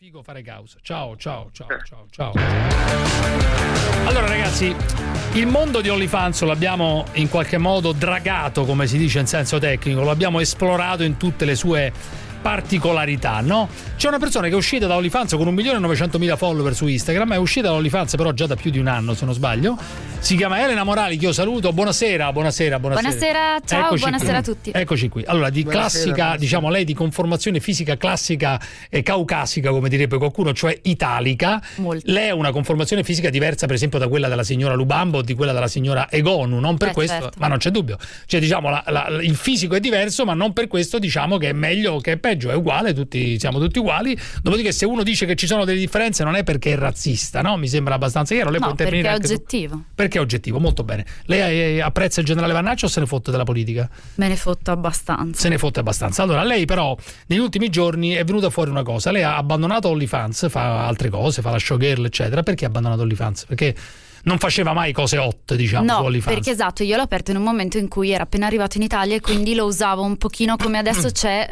Figo fare causa. Ciao, ciao, ciao, ciao, ciao. Allora ragazzi, il mondo di OnlyFans l'abbiamo in qualche modo dragato, come si dice in senso tecnico, lo abbiamo esplorato in tutte le sue particolarità, no? C'è una persona che è uscita da OnlyFans con 1.900.000 follower su Instagram, è uscita da OnlyFans però già da più di un anno, se non sbaglio. Si chiama Elena Morali, che io saluto. Buonasera, buonasera, buonasera. Buonasera, ciao, eccoci, buonasera a tutti. Eccoci qui. Allora, di buonasera, classica, buonasera, diciamo lei di conformazione fisica classica e caucasica, come direbbe qualcuno, cioè italica. Molto. Lei ha una conformazione fisica diversa, per esempio, da quella della signora Lubambo o di quella della signora Egonu, non per questo, certo, ma non c'è dubbio. Cioè, diciamo, il fisico è diverso, ma non per questo diciamo che è meglio, che è peggio, è uguale, tutti, siamo tutti uguali. Dopodiché, se uno dice che ci sono delle differenze, non è perché è razzista, no? Mi sembra abbastanza chiaro. Lei no, può intervenire, perché è oggettivo. Perché è oggettivo, molto bene. Lei apprezza il generale Vannacci o se ne fotte della politica? Me ne fotte abbastanza. Se ne fotte abbastanza. Allora, lei però negli ultimi giorni è venuta fuori una cosa. Lei ha abbandonato OnlyFans, fa altre cose, fa la showgirl, eccetera. Perché ha abbandonato OnlyFans? Perché non faceva mai cose hot, diciamo, no, su OnlyFans. Perché esatto, io l'ho aperto in un momento in cui era appena arrivato in Italia e quindi lo usavo un pochino come adesso c'è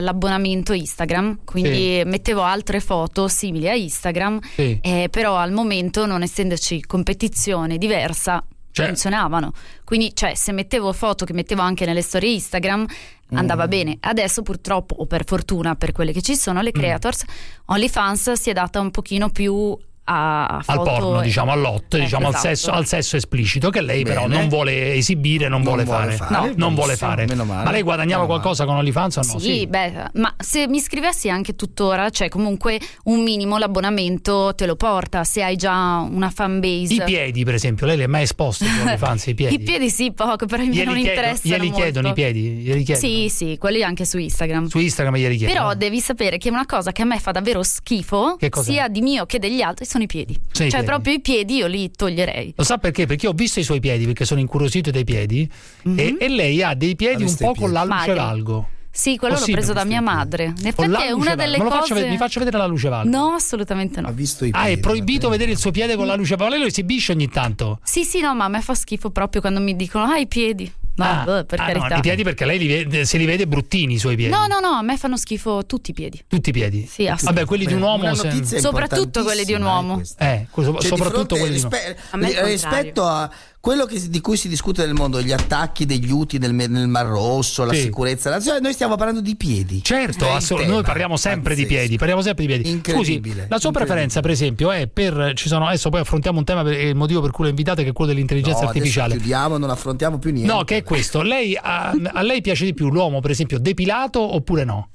l'abbonamento Instagram, quindi sì, mettevo altre foto simili a Instagram, sì, però al momento, non essendoci competizione diversa, cioè, funzionavano. Quindi cioè, se mettevo foto che mettevo anche nelle storie Instagram andava bene. Adesso purtroppo, o per fortuna per quelle che ci sono, le creators, OnlyFans si è data un pochino più al porno, diciamo, all'hot, diciamo, esatto, al sesso esplicito, che lei bene, però non vuole esibire, non vuole fare. No, non vuole fare. Ma lei guadagnava qualcosa con OnlyFans o no? Sì, sì, beh, ma se mi iscrivessi anche tuttora, cioè comunque un minimo l'abbonamento te lo porta, se hai già una fan base. I piedi, per esempio, lei li ha mai esposti con OnlyFans? I piedi? I piedi sì, poco, però non interessano. Glieli chiedono i piedi? Glieli chiedono? Sì, sì, quelli anche su Instagram. Su Instagram glieli chiedono. Però devi sapere che è una cosa che a me fa davvero schifo, sia di mio che degli altri, sono i piedi. Cioè i piedi, proprio i piedi io li toglierei. Lo sa perché? Perché io ho visto i suoi piedi, perché sono incuriosito dei piedi, e lei ha dei piedi un po' con l'alluce valgo. Sì, quello l'ho preso da mia madre. In effetti è una delle cose. Mi faccio vedere la luce valgo? No, assolutamente no. Ha visto i piedi? Ah, è proibito vedere il suo piede con la luce valgo. Lei lo esibisce ogni tanto? Sì, sì, no, ma a me fa schifo proprio quando mi dicono "Ah, i piedi". Ma per carità. No, i piedi, perché lei li vede, se li vede bruttini i suoi piedi. No, no, no, a me fanno schifo tutti i piedi. Tutti i piedi? Sì, assolutamente. Vabbè, quelli di un uomo, soprattutto quelli di un uomo. Cioè, soprattutto quelli di un uomo. Rispetto a quello di cui si discute nel mondo, gli attacchi degli Houthi nel Mar Rosso, la sicurezza nazionale, noi stiamo parlando di piedi. Certo, assolutamente. Noi parliamo sempre di piedi, parliamo sempre di piedi. Incredibile. Scusi, la sua preferenza, per esempio, è per adesso poi affrontiamo un tema, il motivo per cui l'ho invitata, che è quello dell'intelligenza artificiale. Chiudiamo, non affrontiamo più niente. No, che è questo. Lei a lei piace di più l'uomo, per esempio, depilato oppure no?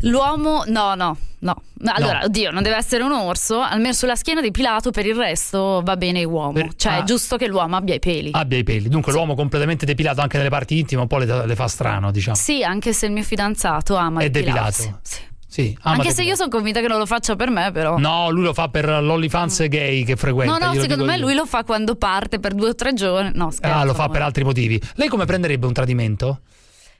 L'uomo no. Allora, oddio, non deve essere un orso, almeno sulla schiena depilato, per il resto va bene uomo. Cioè, è giusto che l'uomo abbia i peli. Abbia i peli. Dunque l'uomo completamente depilato anche nelle parti intime un po' le fa strano, diciamo. Sì, anche se il mio fidanzato ama depilarsi. Depilato. Sì. Sì, anche se io sono convinta che non lo faccia per me, però. No, lui lo fa per l'OnlyFans gay che frequenta. No, no, secondo me lui lo fa quando parte per 2 o 3 giorni. No, scherzo. Ah, lo fa per altri motivi. Lei come prenderebbe un tradimento?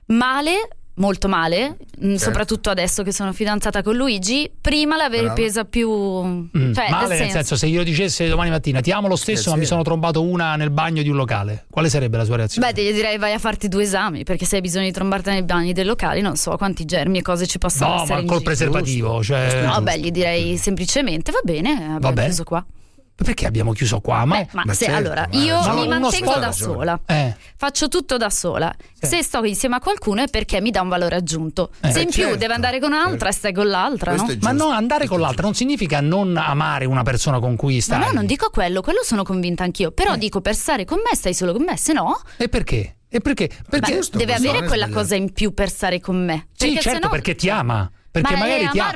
Male, molto male, soprattutto adesso che sono fidanzata con Luigi. Prima l'avrei pesa più male, nel senso, se io dicesse domani mattina "ti amo lo stesso, ma mi sono trombato una nel bagno di un locale", quale sarebbe la sua reazione? Beh, gli direi vai a farti 2 esami, perché se hai bisogno di trombarti nei bagni del locale non so quanti germi e cose ci possono essere. No, ma col preservativo, cioè... No, beh, gli direi semplicemente va bene, abbiamo preso qua. Perché abbiamo chiuso qua? Ma se certo, allora io mi mantengo da sola, faccio tutto da sola. Se sto insieme a qualcuno è perché mi dà un valore aggiunto. Se in più deve andare con un'altra, stai con l'altra, no? Ma no, andare con l'altra non significa non amare una persona con cui stai. No, non dico quello sono convinta anch'io. Però dico, per stare con me stai solo con me, se no... E perché? E perché? Perché deve avere quella cosa in più per stare con me. Sì, perché certo, perché ti ama. Perché magari ti ama.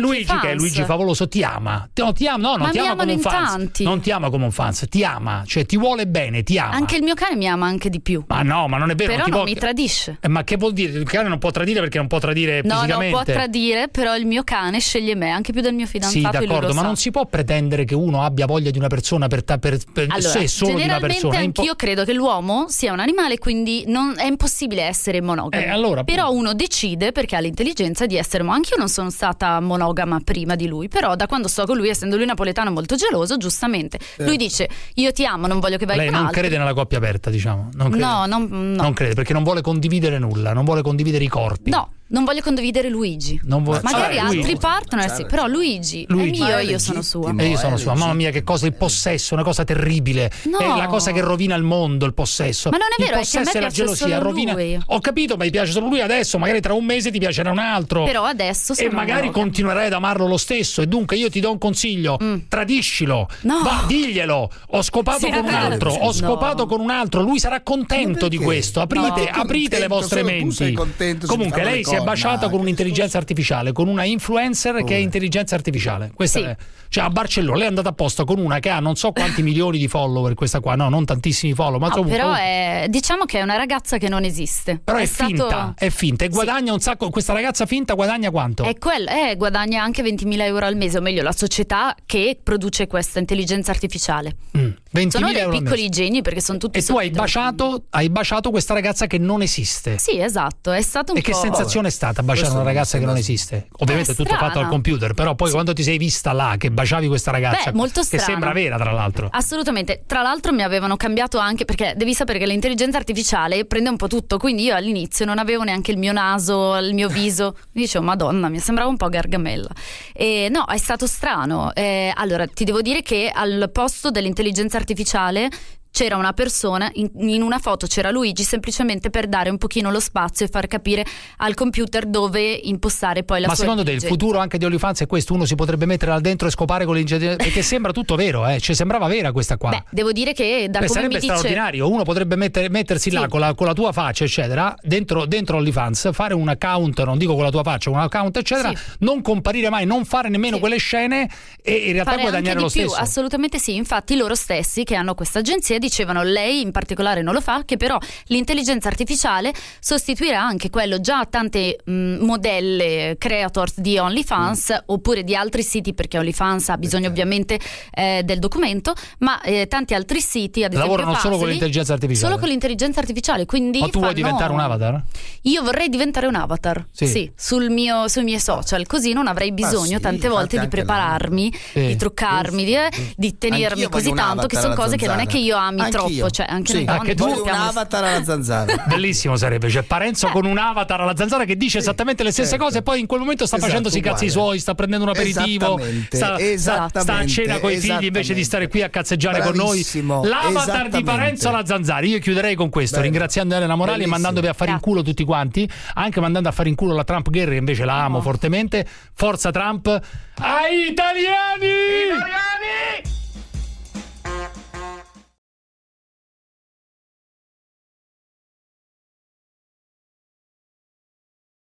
Luigi, che è Luigi Favoloso, ti ama. No, ti ama, non ti ama come un fan. Non ti ama come un fan, ti ama, cioè ti vuole bene, ti ama. Anche il mio cane mi ama anche di più. Ma no, ma non è vero. Però non mi tradisce. Ma che vuol dire? Il cane non può tradire, perché non può tradire fisicamente. No, non può tradire, però il mio cane sceglie me, anche più del mio fidanzato. Sì, d'accordo, ma non si può pretendere che uno abbia voglia di una persona per sé solo di una persona. Anch'io credo che l'uomo sia un animale, quindi è impossibile essere monogamo. Però uno decide, perché ha l'intelligenza di essere. Anche io non sono stata monogama prima di lui, però da quando sto con lui, essendo lui napoletano molto geloso, giustamente lui dice "io ti amo, non voglio che vai con altri". Lei non crede nella coppia aperta, diciamo? Non crede. No, non crede, perché non vuole condividere nulla, non vuole condividere i corpi. No, non voglio condividere Luigi. Magari altri partner, sì, però Luigi è mio, io sono sua. E io sono sua. Mamma mia, che cosa, il possesso, una cosa terribile. No. È la cosa che rovina il mondo, il possesso. Ma non è vero, il possesso è che a me piace la gelosia, rovina. Ho capito, ma mi piace solo lui adesso, magari tra un mese ti piacerà un altro. Però adesso sono. E magari continuerai ad amarlo lo stesso. E dunque io ti do un consiglio: tradiscilo, va, diglielo. Ho scopato con un altro, ho scopato con un altro, lui sarà contento di questo. Aprite le vostre menti. Comunque, lei si è baciata con un'intelligenza artificiale, con una influencer che è intelligenza artificiale. Questa è, cioè, a Barcellona lei è andata apposta con una che ha non so quanti milioni di follower, questa qua, no, non tantissimi follower, ma però è, diciamo che è una ragazza che non esiste. Però è finta, è finta, e guadagna un sacco. Questa ragazza finta guadagna quanto? È quello, guadagna anche 20.000 euro al mese, o meglio, la società che produce questa intelligenza artificiale. 20.000 sono dei piccoli geni, perché sono tutti. E tu hai baciato questa ragazza che non esiste. Sì, esatto, è stato un po'. E che sensazione è stata baciare una ragazza che non esiste? Ovviamente è tutto fatto al computer, però poi quando ti sei vista là che baciavi questa ragazza, che sembra vera, tra l'altro. Assolutamente, tra l'altro mi avevano cambiato anche, perché devi sapere che l'intelligenza artificiale prende un po' tutto, quindi io all'inizio non avevo neanche il mio naso, il mio viso, mi dicevo madonna, mi sembrava un po' Gargamella. E no, è stato strano. Allora ti devo dire che al posto dell'intelligenza artificiale c'era una persona, in una foto c'era Luigi, semplicemente per dare un pochino lo spazio e far capire al computer dove impostare poi la sua. Ma secondo te il futuro anche di OnlyFans è questo? Uno si potrebbe mettere là dentro e scopare con l'ingegnere? Perché sembra tutto vero, cioè, sembrava vera questa qua. Beh, devo dire che da come mi dice... sarebbe straordinario, uno potrebbe mettersi là con la tua faccia eccetera, dentro OnlyFans, fare un account, non dico con la tua faccia, un account eccetera, non comparire mai, non fare nemmeno quelle scene, e in realtà fare guadagnare lo stesso. Assolutamente sì, infatti loro stessi che hanno questa agenzia dicevano, lei in particolare non lo fa, che però l'intelligenza artificiale sostituirà anche quello. Già tante modelle creators di OnlyFans oppure di altri siti, perché OnlyFans ha bisogno ovviamente del documento, ma tanti altri siti ad esempio lavorano solo con l'intelligenza artificiale, quindi ma tu vuoi diventare un avatar? Io vorrei diventare un avatar, sì, sui miei social, così non avrei bisogno tante volte di prepararmi, di truccarmi, di tenermi così tanto, che sono cose che non è che io amo troppo, cioè anche tu un avatar alla Zanzara. Bellissimo sarebbe, cioè Parenzo con un avatar alla Zanzara che dice esattamente le stesse cose, e poi in quel momento sta facendosi i cazzi suoi, sta prendendo un aperitivo, sta a cena con i figli invece di stare qui a cazzeggiare con noi. L'avatar di Parenzo alla Zanzara. Io chiuderei con questo, ringraziando Elena Morali e mandandovi a fare in culo tutti quanti, anche mandando a fare in culo la Trump Guerra, che invece la amo fortemente. Forza Trump, ai italiani!